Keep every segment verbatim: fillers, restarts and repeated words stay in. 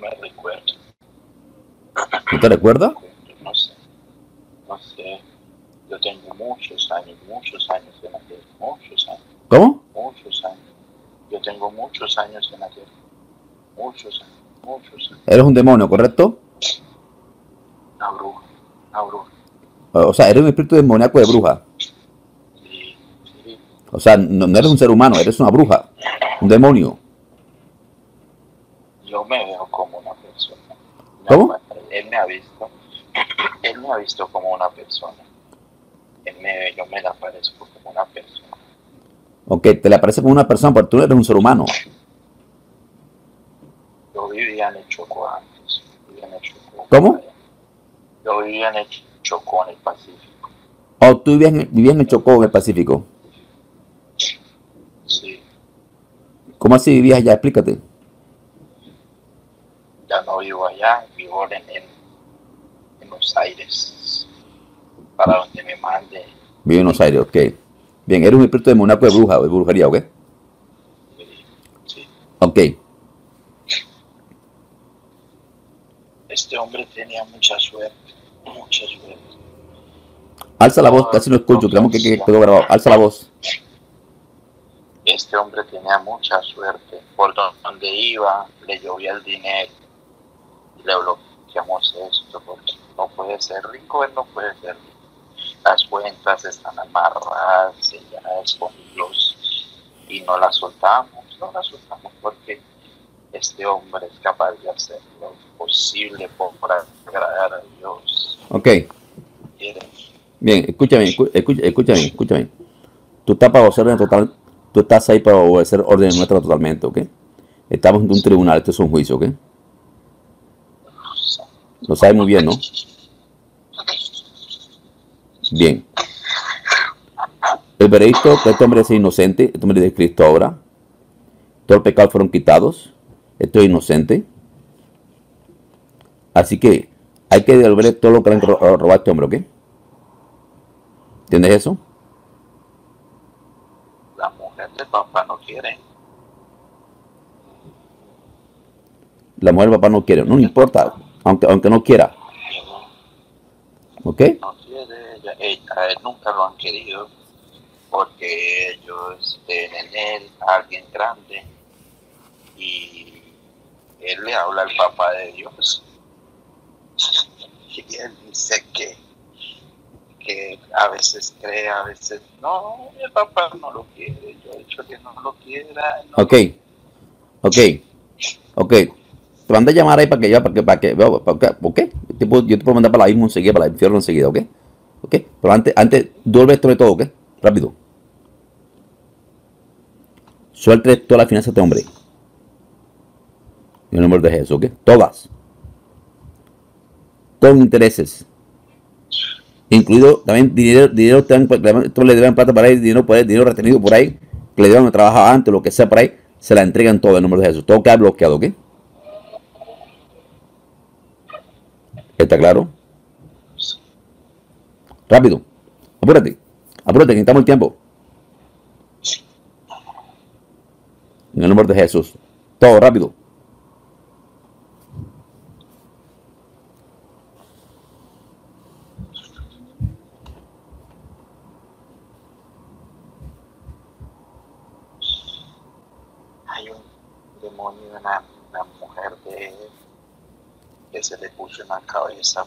No me recuerdo. ¿No te recuerdas? No sé. No sé. Yo tengo muchos años, muchos años en aquel. Muchos años. ¿Cómo? Muchos años. Yo tengo muchos años en aquel. Muchos años. Muchos años. Eres un demonio, ¿correcto? Una bruja. Una bruja. O sea, eres un espíritu demoníaco de bruja. Sí, sí. O sea, no, no eres un ser humano, eres una bruja. Un demonio. Yo me veo como una persona. ¿Cómo? Él me ha visto. Él me ha visto como una persona. Él me, yo me la aparezco como una persona. Ok, te la aparece como una persona, pero tú eres un ser humano. Yo vivía en el Chocó antes. Vivía en el Chocó. ¿Cómo? Yo vivía en el Chocó, en el Pacífico. Oh, tú vivías en, vivías en el Chocó, en el Pacífico. Sí. ¿Cómo así vivías allá? Explícate. Ya no vivo allá, vivo en, en, en Buenos Aires, para donde me mande. Vivo en Buenos Aires, ok. Bien, eres un espíritu de monaco de bruja, de brujería, ¿ok? Sí. Ok. Este hombre tenía mucha suerte, mucha suerte. Alza la voz, casi no escucho, tenemos que quedó grabado. Alza la voz. Este hombre tenía mucha suerte, por donde iba le llovía el dinero. Le bloqueamos esto porque no puede ser rico, él no puede ser rico. Las cuentas están amarradas, selladas con hilos y no las soltamos, no las soltamos porque este hombre es capaz de hacer lo posible por agradar a Dios. Ok. Bien, escúchame, escúchame, escúchame, escúchame. Tú estás para obedecer total, tú estás ahí para obedecer órdenes nuestras totalmente, ¿ok? Estamos en un tribunal, esto es un juicio, ¿ok? Lo sabes muy bien, ¿no? Bien. El veredicto que este hombre es inocente, este hombre es de Cristo ahora. Todos los pecados fueron quitados. Esto es inocente. Así que hay que devolverle todo lo que le han robado a este hombre, ¿ok? ¿Entiendes eso? La mujer de papá no quiere. La mujer de papá no quiere, no, no importa. Aunque, aunque no quiera. ¿Ok? No quiere, ella, ella, a él nunca lo han querido porque ellos ven en él a alguien grande y él le habla al papá de Dios y él dice que, que a veces cree, a veces no, el papá no lo quiere, yo he dicho que no lo quiera. No. Ok, ok, ok. Te van a llamar ahí para que yo, para que, para que, para que, ¿ok? Yo te puedo, yo te puedo mandar para la misma enseguida, para el infierno enseguida, ¿ok? ¿Ok? Pero antes, antes, duerme esto de todo, ¿ok? Rápido. Suelte todas las finanzas de este hombre. En el nombre de Jesús, ¿ok? Todas. Todos intereses. Incluido también dinero, dinero, le deben plata para ahí, dinero, por ahí, dinero retenido por ahí, que le dieron a trabajar antes, lo que sea por ahí, se la entregan todo en el nombre de Jesús. Todo queda bloqueado, ¿ok? ¿Está claro? Rápido. Apúrate. Apúrate, que necesitamos el tiempo. En el nombre de Jesús. Todo rápido. Hay un demonio, una, una mujer de... que se le puso en la cabeza,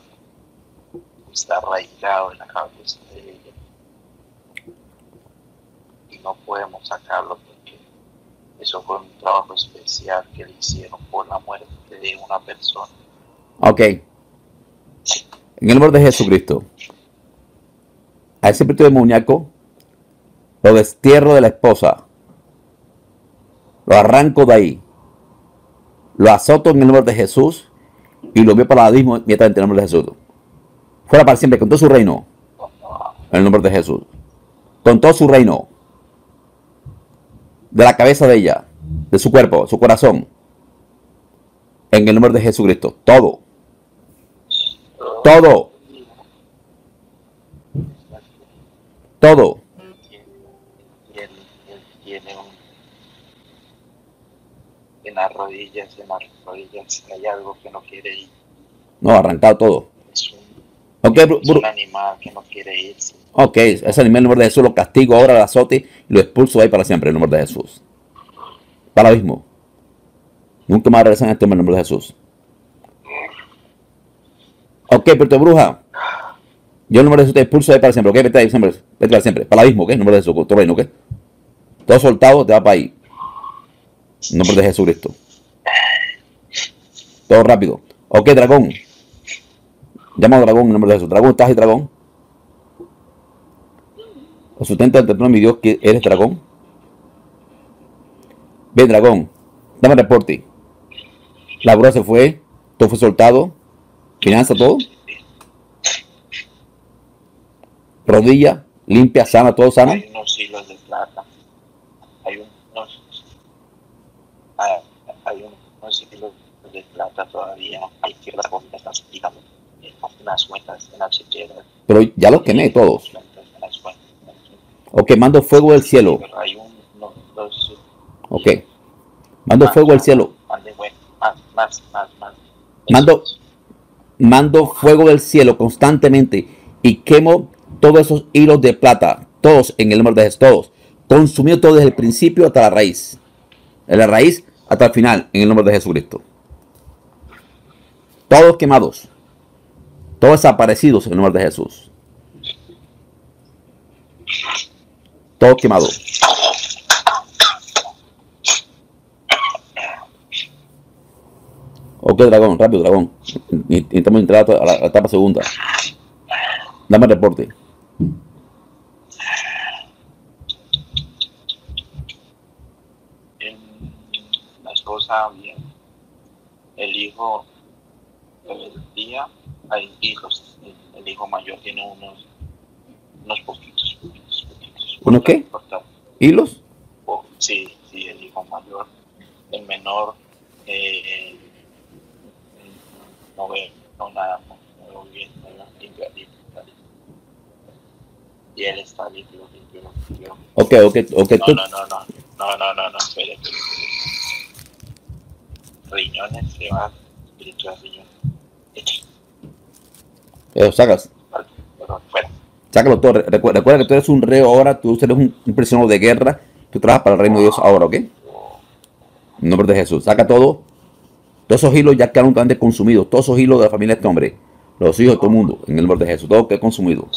está arraigado en la cabeza de ella y no podemos sacarlo porque eso fue un trabajo especial que le hicieron por la muerte de una persona. Ok, en el nombre de Jesucristo, a ese espíritu demoníaco lo destierro de la esposa, lo arranco de ahí, lo azoto en el nombre de Jesús y lo vio para el abismo inmediatamente en el nombre de Jesús. Fuera para siempre, con todo su reino. En el nombre de Jesús. Con todo su reino. De la cabeza de ella. De su cuerpo, su corazón. En el nombre de Jesucristo. Todo. Todo. Todo. Tiene, tiene, tiene un, en las rodillas, en las rodillas hay algo que no quiere ir. No, arrancado todo. Es un, okay, es un animal que no quiere irse. Ok, ese animal en el nombre de Jesús lo castigo ahora al azote y lo expulso ahí para siempre en el nombre de Jesús. Para el abismo. Nunca más regresan a este en el nombre de Jesús. Ok, pero te bruja. Yo en el nombre de Jesús te expulso ahí para siempre. Ok, vete ahí siempre. Vete para siempre. Para el abismo, ok, en el nombre de Jesús, tu reino, ok. Todo soltado te va para ahí. En nombre de Jesucristo. Todo rápido. Ok, dragón. Llama a dragón en nombre de Jesús. Dragón, estás ahí, dragón. O sustenta el templo, mi Dios, que eres dragón. Ven, dragón. Dame reporte. La brújula se fue. Todo fue soltado. Finanza, todo. Rodilla, limpia, sana, todo sana. Hay unos hilos de plata. Hay unos, hay, hay unos hilos de plata todavía. Hay que la comida está explicando. Unas cuentas en las chequeras. Pero ya los quemé todos. Ok, mando fuego del cielo. Hay un, no, dos, ok. Mando más, fuego del cielo. Más, más, más, más. Mando, mando fuego del cielo constantemente y quemo todos esos hilos de plata. Todos en el nombre de Jesús. Todos. Consumido todo desde el principio hasta la raíz. De la raíz hasta el final. En el nombre de Jesucristo. Todos quemados. Todos desaparecidos en el nombre de Jesús. Todo quemado. Ok, dragón, rápido, dragón. Necesitamos entrar a la, a la etapa segunda. Dame el reporte. La esposa, bien. El hijo, el día, hay hijos. El, el hijo mayor tiene unos, unos poquitos. ¿Uno qué? ¿Hilos? Oh, sí, sí, el hijo mayor. El menor, eh, no ve, no nada, no veo bien, no veo limpio, limpio. Y él está limpio, limpio, limpio. Ok, ok, ok. No, no, no, no, no, no, no, no, espera, espera. Riñones, se va, espiritual, riñones. Lo sacas. Perdón, fuera. Sácalo todo. Recuerda que tú eres un reo ahora, tú eres un prisionero de guerra, tú trabajas para el reino de Dios ahora, ¿ok? En nombre de Jesús. Saca todo. Todos esos hilos ya quedaron totalmente consumidos. Todos esos hilos de la familia de este hombre. Los hijos de todo el mundo. En el nombre de Jesús. Todo que es consumido.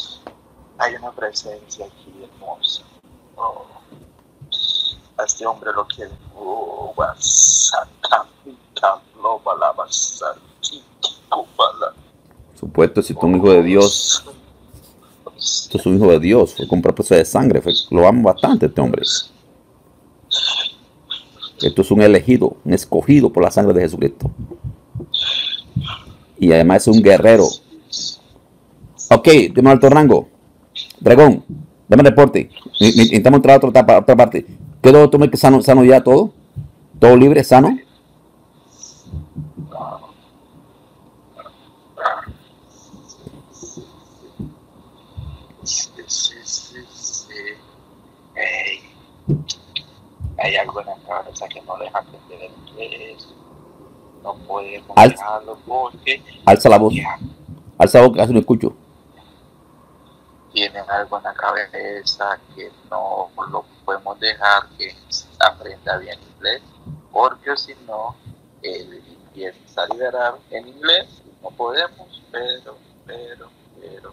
Hay una presencia aquí hermosa. Oh. A este hombre lo quiere. Oh, supuesto, si tú eres un hijo de Dios. Esto es un hijo de Dios, fue con propósito de sangre, fue, lo amo bastante este hombre. Esto es un elegido, un escogido por la sangre de Jesucristo. Y además es un guerrero. Ok, dame alto rango. Dragón, dame reporte. Intentamos entrar a otra, etapa, a otra parte. ¿Quedó todo sano, sano ya todo? ¿Todo libre, sano? Hay algo en la cabeza que no deja entender qué es. No puede dejarlo porque... Alza la voz. Ya. Alza la voz, casi no escucho. Tienen algo en la cabeza que no lo podemos dejar que aprenda bien inglés. Porque si no, él empieza a liberar en inglés. No podemos, pero, pero, pero...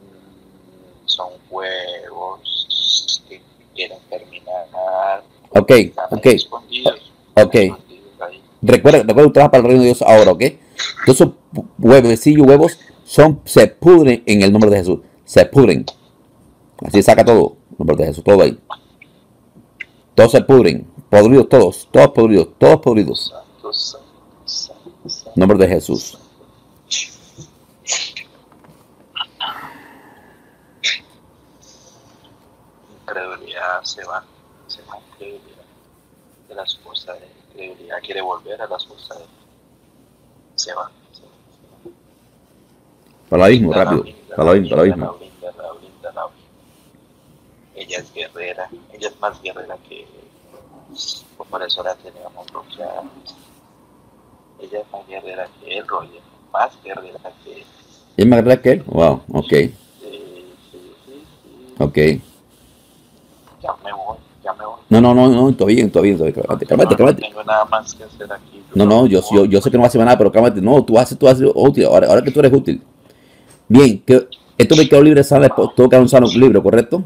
Mmm, son juegos que quieren terminar. Ok, ok, ok. Recuerda, recuerda que trabajas para el reino de Dios ahora, ok. Entonces, huevos y huevos son, se pudren en el nombre de Jesús. Se pudren. Así saca todo. En el nombre de Jesús, todo ahí. Todos se pudren. Podridos todos. Todos podridos. Todos podridos. En el nombre de Jesús. Incredulidad se va, se va incredulidad de la esposa de incredulidad, quiere volver a la esposa de se va, se va, se va. Para la misma, rápido, para la misma, para la misma. Ella es guerrera, ella es más guerrera que por eso la teníamos bloqueada. Ella es más guerrera que él, Roger, más guerrera que él. ¿Es más guerrera que él? Wow, ok. Sí, sí, sí, sí. Ok. Ya me voy, ya me voy. No, no, no, no, todavía, todavía, todavía, cálmate, cálmate, cálmate. No tengo nada más que hacer aquí. No, no, yo, yo, yo sé que no vas a hacer nada, pero cálmate, no, tú haces, tú haces útil, ahora, ahora que tú eres útil. Bien, que esto me quedó libre, sale, tengo que avanzar un libro, ¿correcto?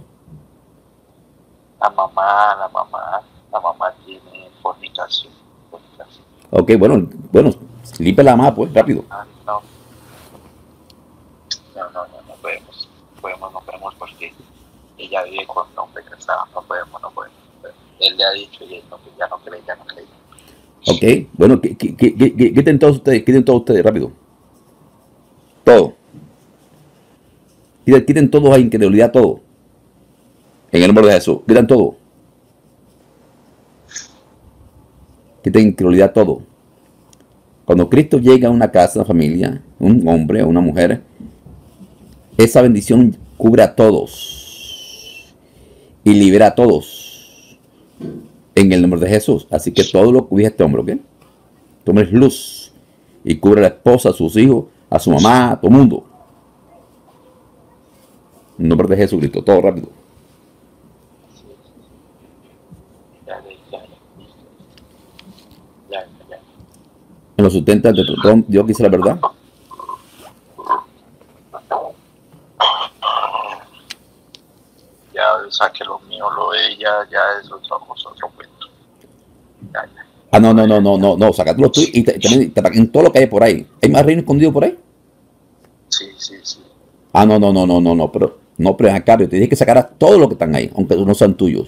La mamá, la mamá, la mamá tiene fornicación. fornicación. Ok, bueno, bueno, limpia la mamá, pues, rápido. Ah, no. no, no, no, no podemos, podemos, no podemos porque ella vive con un hombre casado, no podemos, no podemos. Él le ha dicho y él no, ya no cree, ya no cree. Ok, bueno, ¿qué, qué, qué, qué, qué tienen todos ustedes? ¿Qué tienen todos ustedes? Rápido. Todo. Quiten todos a incredulidad, todo. En el nombre de Jesús, quiten todo. Quiten incredulidad, todo. Cuando Cristo llega a una casa, una familia, un hombre o una mujer, esa bendición cubre a todos y libera a todos. En el nombre de Jesús. Así que todo lo cubre este hombre, ¿ok? Toma luz y cubre a la esposa, a sus hijos, a su mamá, a todo el mundo. En nombre de Jesucristo, todo rápido. En los sustentas de Trotón, Dios dice la verdad. Ya saque lo mío, lo de ella, ya eso es otro cuento. Ya, ya. Ah, no, no, no, no, no, no, sacate los tuyos y también en todo lo que hay por ahí. ¿Hay más reino escondido por ahí? Sí, sí, sí. Ah, no, no, no, no, no, no, pero. No, pero a cambio, te dije que sacaras todo lo que están ahí, aunque no sean tuyos.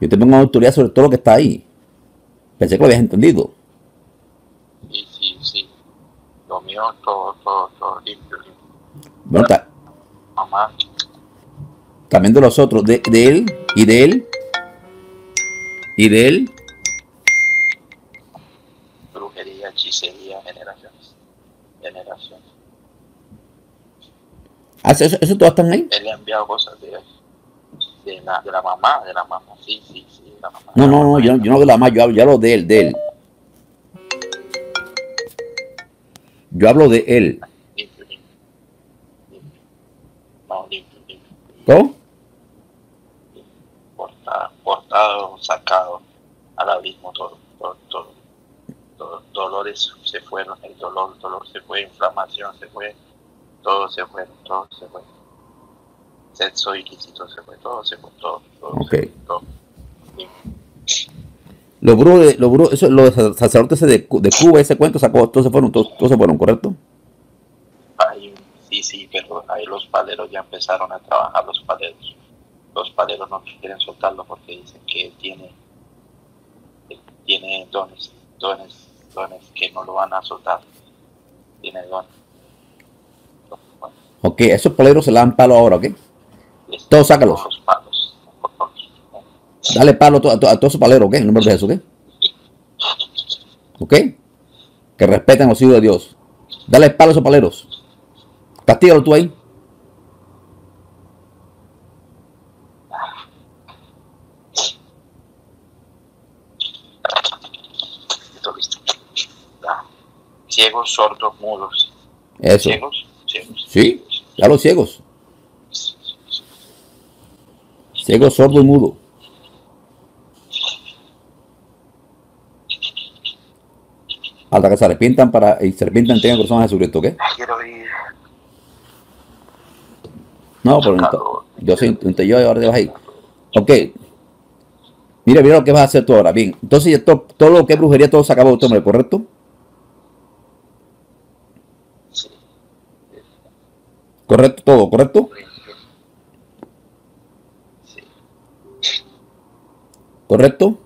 Yo te pongo autoridad sobre todo lo que está ahí. Pensé que lo habías entendido. Sí, sí, sí. Lo mío, todo, todo, todo limpio, limpio. Bueno, está. Mamá. También de los otros, de, de él, y de él, y de él. Brujería, hechicería, generaciones. Generación. Ah, ¿eso, eso todo están ahí? Él le ha enviado cosas de, de, la, de la mamá, de la mamá, sí, sí, sí, de la mamá. No, no, no, yo, yo no de la mamá, yo hablo, yo hablo de él, de él. Yo hablo de él. Limpio, limpio. Limpio. No, limpio, limpio. ¿Cómo? Cortado, cortado, sacado al abismo, todo, todo, todo. Dolores se fueron, el dolor, el dolor se fue, inflamación se fue, todo se fue, todo se fue. Sexo ilícito se fue, todo se fue, todo, todo. Ok. Se fue, todo. Sí. Los brujos, los brujos, eso, los sacerdotes de, de Cuba, ese cuento sacó, todos se fueron, todos, todos se fueron, ¿correcto? Ahí, sí, sí, pero ahí los paleros ya empezaron a trabajar, los paleros. Los paleros no quieren soltarlo porque dicen que tiene, tiene dones, dones. dones que no lo van a soltar. Tiene dones. Bueno. Ok, esos paleros se le dan palo ahora, ¿ok? Les todos sácalos. Los palos. Dale palo a, a, a todos esos paleros, ¿ok? En nombre de Jesús, ¿ok? ¿Ok? Que respetan los hijos de Dios. Dale palo a esos paleros. Castígalo tú ahí. Ciegos, sordos, mudos. Eso. Ciegos, ciegos. Sí, ya los ciegos. Ciegos, sordos y mudos. Hasta que se arrepientan para y se arrepientan tengan corazón a Jesucristo, ¿ok? Quiero ir. No, pero no, yo soy yo ahora te vas a ir. Ok. Mira, mira lo que vas a hacer tú ahora. Bien. Entonces todo, todo lo que es brujería, todo se acabó de tomar, ¿correcto? Correcto, todo, ¿correcto? Sí. ¿Correcto?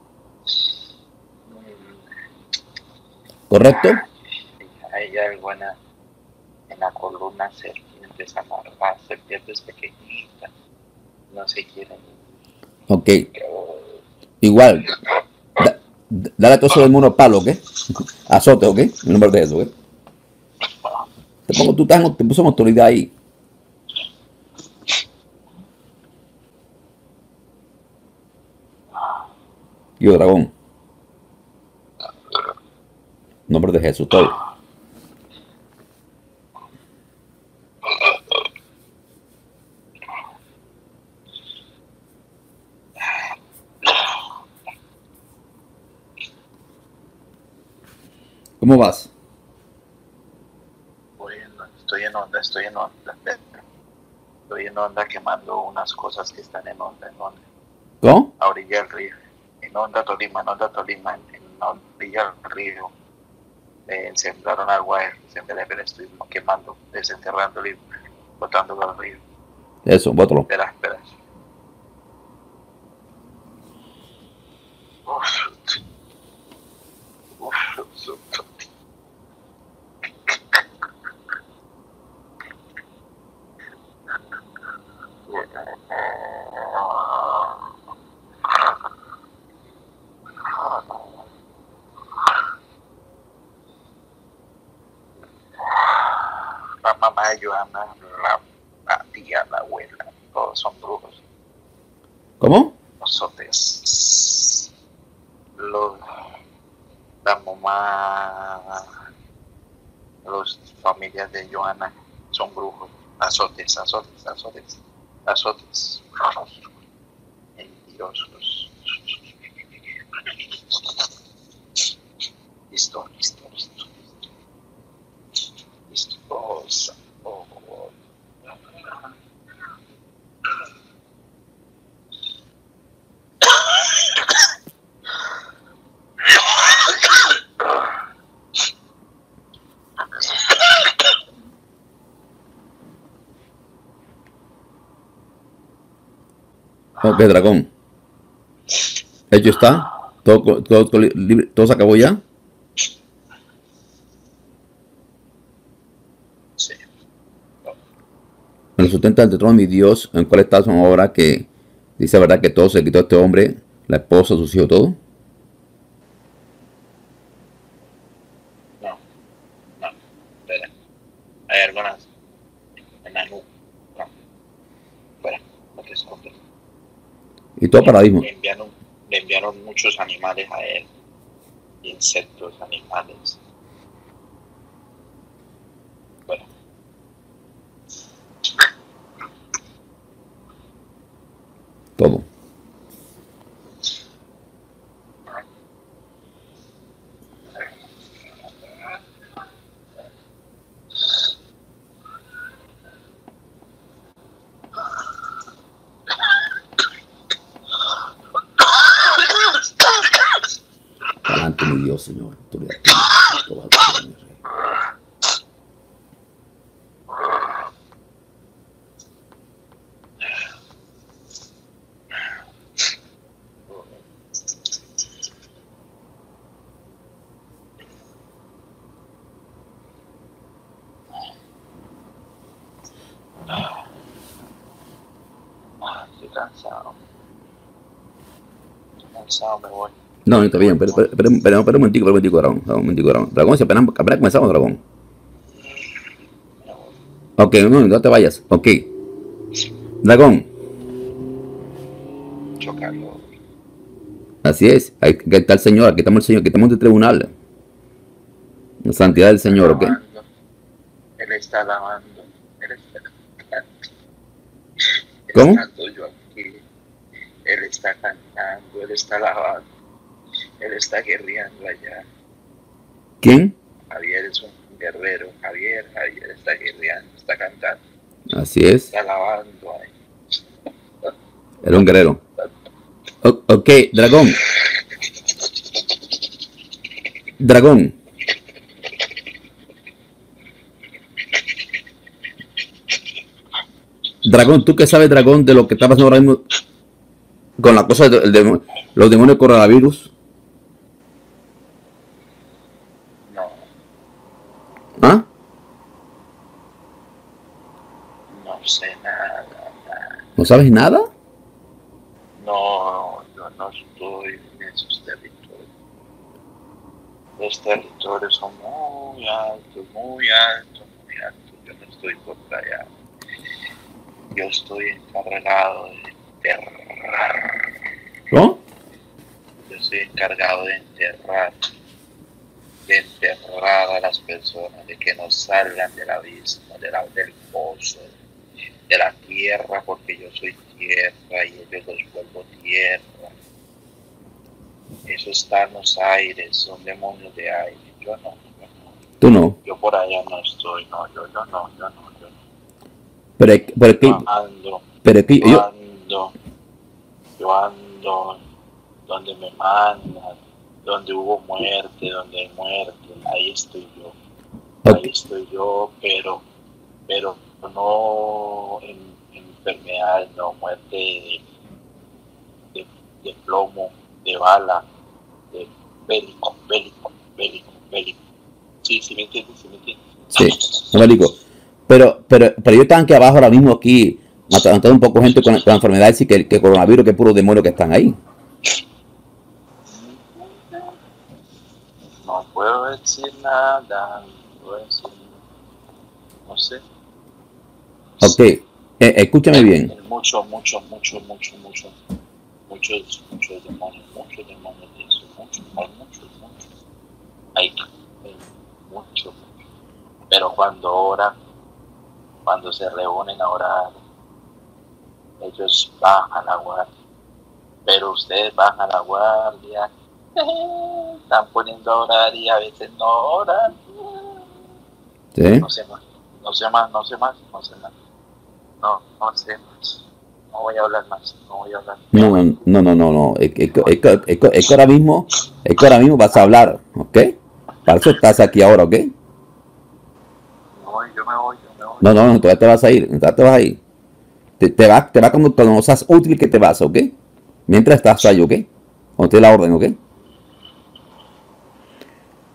¿Correcto? Hay algo en la, en la columna, serpientes amargadas, serpientes pequeñitas, no se quieren. Ok. Igual, da, dale a todo eso del muro palo, ¿ok? Azote, ¿ok? En nombre de eso, ¿ok? Te pongo, tú estás, te puso autoridad ahí. y Odragón. Nombre de Jesús, todo. ¿Cómo vas? Estoy en onda, estoy en onda. Estoy en onda quemando unas cosas que están en onda, en onda. ¿Cómo? A orilla del río. En Onda Tolima, en Onda Tolima, en orilla del río. Eh, sembraron agua, sembraron, estuvimos quemando, desenterrando y botándolo al río. Eso, bótalo. Espera, espera. Joana, la, la tía, la abuela, todos son brujos. ¿Cómo? Nosotros, los, la mamá, las familias de Joana son brujos. Azotes, azotes, azotes, azotes, mentirosos. Listo, listo, listo, listo, listo. Oh, Oh, oh. Ok, Dragón. Hecho está. Todo, todo, todo, todo se acabó ya. En el sustento del trono mi Dios, en el cual está son ahora que dice la verdad que todo se quitó a este hombre, la esposa, sus hijos, todo. No, no, espera. Hay algunas en la nube. No, espera, no te escondes. Y todo paradigma. Le enviaron, le enviaron muchos animales a él, insectos, animales. Todo. Adelante, mi Dios, Señor. Tú le das todo a mi rey. No, no está bien, pero, pero, pero, pero, pero un momentico, pero un momentico, Dragón, un momentico, Dragón. Dragón, si apenas, apenas comenzamos, Dragón. Ok, no, no te vayas, ok. Dragón. Chocando. Así es, ahí está el Señor, aquí estamos el Señor, aquí estamos en el tribunal. La santidad del Señor, ok. Él está lavando, él está cantando. ¿Cómo? Él está cantando, él está lavando. Él está guerreando allá. ¿Quién? Javier es un guerrero. Javier, Javier está guerreando, está cantando. Así es. Está lavando ahí. Era un guerrero. O ok, Dragón. Dragón. Dragón, ¿tú qué sabes, Dragón, de lo que está pasando ahora mismo con la cosa de, de los demonios coronavirus? ¿Ah? No sé nada, nada. ¿No sabes nada? No, yo no estoy en esos territorios. Los territorios son muy altos, muy altos, muy altos. Yo no estoy por allá. Yo estoy encargado de enterrar. ¿No? Yo soy encargado de enterrar, de enterrar a las personas, de que no salgan del abismo, de la, del pozo, de la tierra, porque yo soy tierra y ellos los vuelvo tierra. Eso está en los aires, son demonios de aire. Yo no, yo no. Tú no. Yo por allá no estoy, no, yo, yo no, yo no, yo no. Pero, pero que, ando, pero que, yo ando, yo ando donde me mandan, donde hubo muerte, donde hay muerte, ahí estoy yo. Okay. Ahí estoy yo, pero, pero no en, en enfermedad, no, muerte de, de, de plomo, de bala, de bélico, bélico, bélico, bélico. Sí, sí me entiendes, sí me entiendes. Sí, no me digo. Pero, pero, pero yo están aquí abajo ahora mismo aquí, matando un poco gente con la enfermedad, sí, que, que coronavirus, que puro demonio que están ahí. No puedo decir nada, no puedo decir nada. No sé. Ok, eh, escúchame bien. Mucho, mucho, mucho, mucho, mucho. Muchos, muchos demonios, muchos demonios de eso, muchos, muchos, muchos. Hay muchos, muchos. Pero cuando oran, cuando se reúnen a orar, ellos bajan la guardia. Pero ustedes bajan la guardia, están poniendo a orar y a veces no oran. ¿Sí? No sé más, no sé más, no sé más, no sé más. No, no sé más. No voy a hablar más, no voy a hablar más. No, no, no, no, no. Es, es, es, es, es que ahora mismo, es que ahora mismo vas a hablar, ¿ok? Para eso estás aquí ahora, ¿ok? No, yo me voy, yo me voy. No, no, no, todavía te vas a ir, todavía te vas a ir. Te, te vas, te vas cuando, cuando no seas útil que te vas, ¿ok? Mientras estás ahí, ¿ok? O te la orden, ¿ok?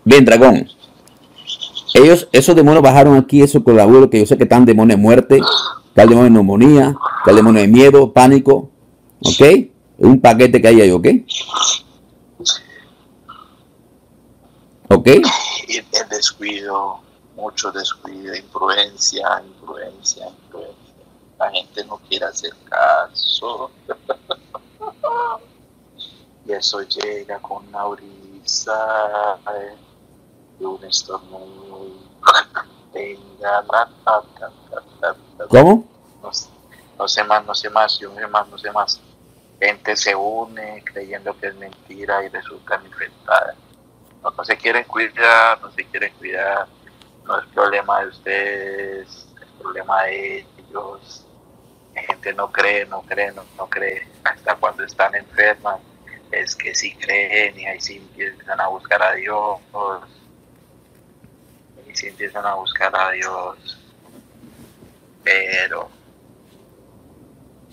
Bien, dragón. Ellos, esos demonios bajaron aquí, esos colaboradores que yo sé que están demonios de muerte, tal demonio de neumonía, tal demonio de miedo, pánico, ¿ok? Es un paquete que hay ahí, ¿ok? ¿Ok? El descuido, mucho descuido, imprudencia, imprudencia, imprudencia. La gente no quiere hacer caso. Y eso llega con una brisa, ¿eh? Y un estornudo. Venga, la, la, la, la, la. ¿Cómo? No, no sé más, no sé más, yo no sé más, no sé más. Gente se une creyendo que es mentira y resulta inventada. No, no se quieren cuidar, no se quieren cuidar. No es problema de ustedes, es problema de ellos. La gente no cree, no cree, no, no cree. Hasta cuando están enfermas es que sí creen y ahí sí empiezan a buscar a Dios. Y sí empiezan a buscar a Dios, pero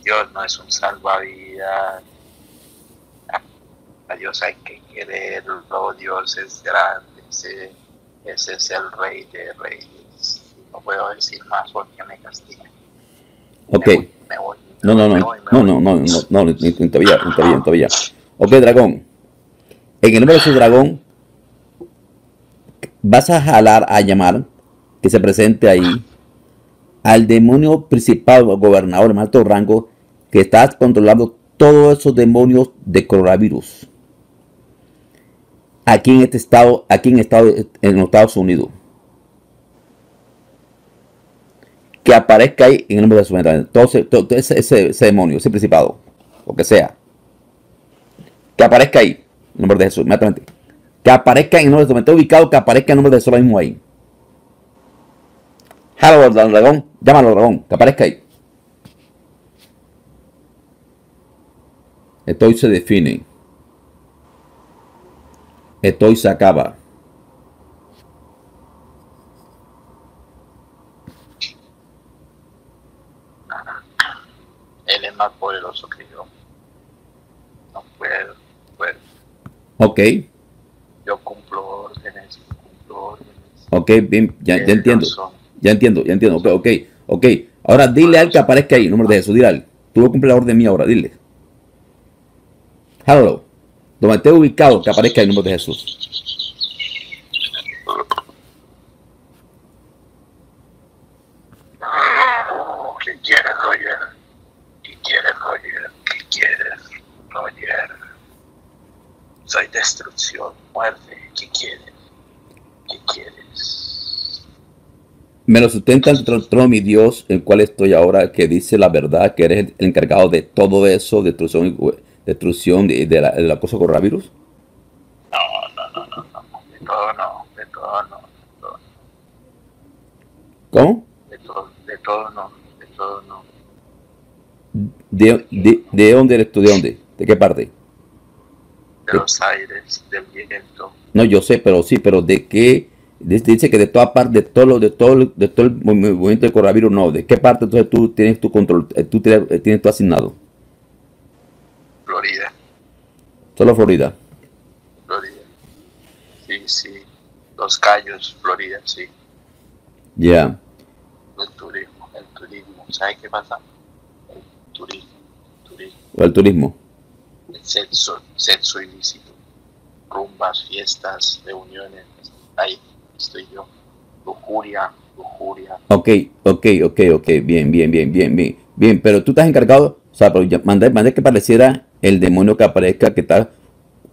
Dios no es un salvavidas. A Dios hay que quererlo. Dios es grande, ese, ese es el Rey de Reyes. No puedo decir más porque me castigan. Ok, me voy, me voy, me no, no, me no, voy, no, no, no, no, no, no, no, todavía, todavía, todavía. Ok, dragón, en el nombre de su dragón vas a jalar, a llamar, que se presente ahí, al demonio principal, gobernador en alto rango, que está controlando todos esos demonios de coronavirus, aquí en este estado, aquí en, estado, en los Estados Unidos, que aparezca ahí en el nombre de su dragón, todo, ese, todo ese, ese, ese demonio, ese principado, lo que sea, que aparezca ahí, en el nombre de Jesús, inmediatamente. Que aparezca en el nombre de Jesús, ubicado, que aparezca en el nombre de Jesús ahora mismo ahí. Jálalo, dragón, llámalo, dragón, que aparezca ahí. Esto hoy se define. Esto hoy se acaba. Él es más poderoso que yo. No puedo, puedo. Ok. Yo cumplo órdenes, yo cumplo órdenes. Ok, bien, ya, ya entiendo. Ya entiendo, ya entiendo. Ok, ok, ok. Ahora dile al que aparezca ahí, número de Jesús, dile al. Tú cumples la orden mía ahora, dile. Hello. Donde esté ubicado, que aparezca ahí, número de Jesús. ¿Qué quieres, Roger? ¿Qué quieres, Roger? ¿Qué quieres, Roger? Soy destrucción, muerte, ¿qué quieres? ¿Qué quieres? Me lo sustenta el trono, mi Dios, el cual estoy ahora, que dice la verdad, que eres el encargado de todo eso, destrucción, destrucción de, de la, del acoso coronavirus. No, no, no, no, no, de todo no, de todo no. De todo. ¿Cómo? De todo, de todo no, de todo no. ¿De, de, de dónde eres tú? ¿De dónde? ¿De qué parte? De los aires, del viento. No, yo sé, pero sí, pero ¿de qué? Dice que de toda parte, de todo lo, de todo, de todo el movimiento del coronavirus, no. ¿De qué parte entonces tú tienes tu control, tú tienes, tienes tu asignado? Florida. Solo Florida. Florida. Sí, sí. Los Cayos, Florida, sí. Ya. Yeah. El turismo, el turismo. ¿Sabes qué pasa? El turismo, el turismo. ¿O el turismo? Sexo, sexo ilícito, rumbas, fiestas, reuniones, ahí estoy yo, lujuria, lujuria. Ok, ok, ok, ok, bien, bien, bien, bien, bien, bien, pero tú estás encargado, o sea, mandé, mandé que pareciera el demonio que aparezca, que está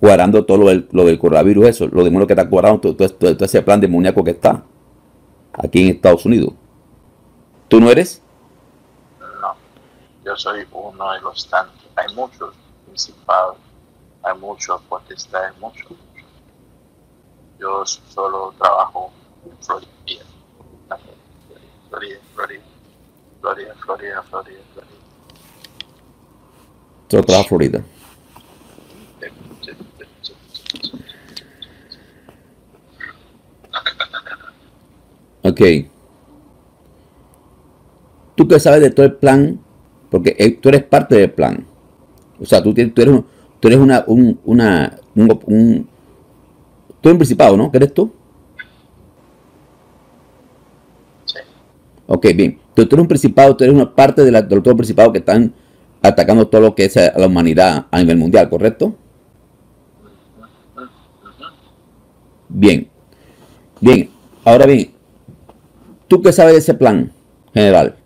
cuadrando todo lo del, lo del coronavirus, eso, lo demonio que está cuadrando, todo, todo, todo, todo ese plan demoníaco que está aquí en Estados Unidos. ¿Tú no eres? No, yo soy uno de los tantos, hay muchos. Hay mucho, potestad, hay mucho, mucho. Yo solo trabajo en Florida, Florida, Florida, Florida, Florida, Florida, Florida. Yo trabajo en Florida. Ok. Tú que sabes de todo el plan, porque tú eres parte del plan. O sea, tú, tienes, tú eres, tú eres una, un, una, un, un, tú eres un principado, ¿no? ¿Qué eres tú? Sí. Ok, bien. Tú, tú eres un principado, tú eres una parte de la, del otro principado que están atacando todo lo que es a la humanidad a nivel mundial, ¿correcto? Bien. Bien. Ahora bien, ¿tú qué sabes de ese plan general?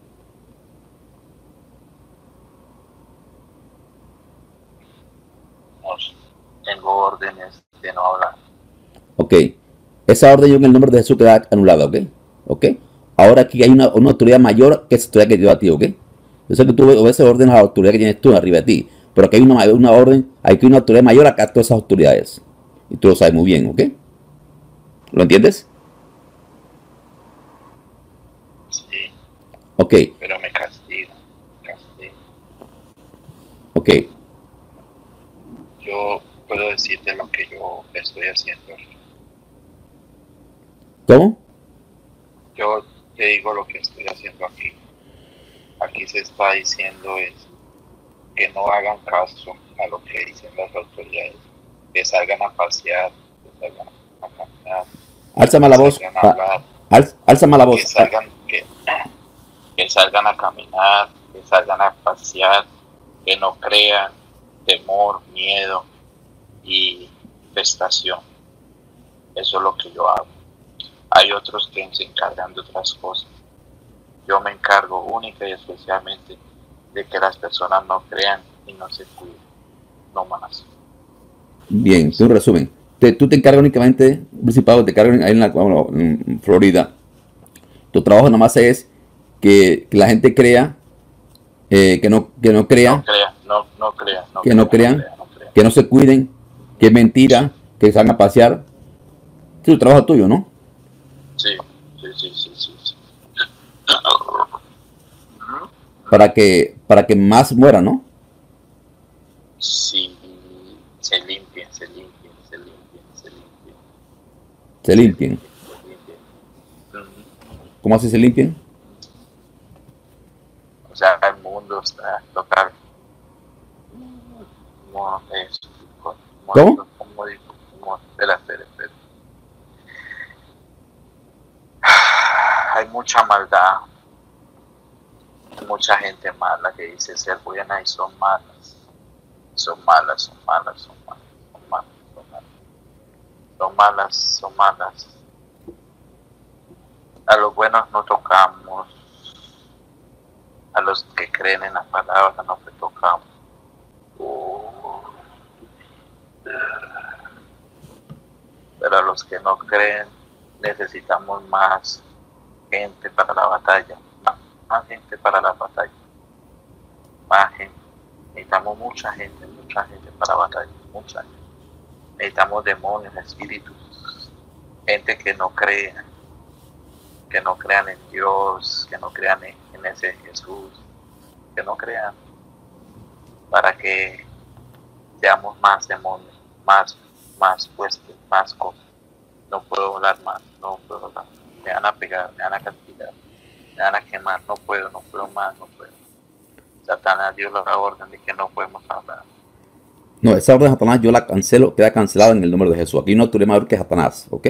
Órdenes de no hablar. Ok, esa orden yo en el nombre de Jesús queda anulada, ok. Ok, ahora aquí hay una, una autoridad mayor que esa autoridad que dio a ti, ok. Yo sé que tú obedeces órdenes a la autoridad que tienes tú arriba de ti, pero aquí hay una, una orden, hay que una autoridad mayor acá a todas esas autoridades. Y tú lo sabes muy bien, ok. ¿Lo entiendes? Sí. Ok. Pero me castiga. Me castiga. Ok. Yo puedo decirte lo que yo estoy haciendo. ¿Cómo? Yo te digo lo que estoy haciendo aquí. Aquí se está diciendo es que no hagan caso a lo que dicen las autoridades, que salgan a pasear, que salgan a caminar. Álzame la voz. Álzame la voz. Que salgan, que, que salgan a caminar, que salgan a pasear, que no crean temor, miedo y prestación. Eso es lo que yo hago. Hay otros que se encargan de otras cosas. Yo me encargo única y especialmente de que las personas no crean y no se cuiden. No más. Bien, un resumen. Te, tú te encargas únicamente, principado, te encargas ahí en, la, bueno, en Florida. Tu trabajo nomás es que, que la gente crea, eh, que, no, que no crea, no crea, no, no crea no que crea, no crean, no crea, no crea. Que no se cuiden, que es mentira, que salgan a pasear. Es tu trabajo tuyo, ¿no? Sí, sí, sí, sí, sí, sí. Para que, para que más mueran, ¿no? Sí, se limpien, se limpien, se limpien, se limpien. Se limpien. Se limpien. ¿Cómo así se limpien? O sea, el mundo está total. No es. ¿Cómo? Como digo, como, espera, espera, espera. Hay mucha maldad, mucha gente mala que dice ser buena y son malas, son malas, son malas, son malas, son malas, son malas, son malas, son malas. A los buenos no tocamos, a los que creen en las palabras no tocamos. Oh. pero a los que no creen necesitamos más gente para la batalla, más, más gente para la batalla, más gente. Necesitamos mucha gente, mucha gente para la batalla, mucha gente. Necesitamos demonios, espíritus, gente que no crea, que no crean en Dios, que no crean en, en ese Jesús, que no crean, para que seamos más demonios, más, más fuertes, más cosas. No puedo hablar más, no puedo hablar. Me van a pegar, me van a castigar, me van a quemar, no puedo, no puedo más, no puedo. Satanás dio la orden de que no podemos hablar. No, esa orden de Satanás yo la cancelo, queda cancelada en el nombre de Jesús. Aquí no hay mayor que Satanás, ¿ok?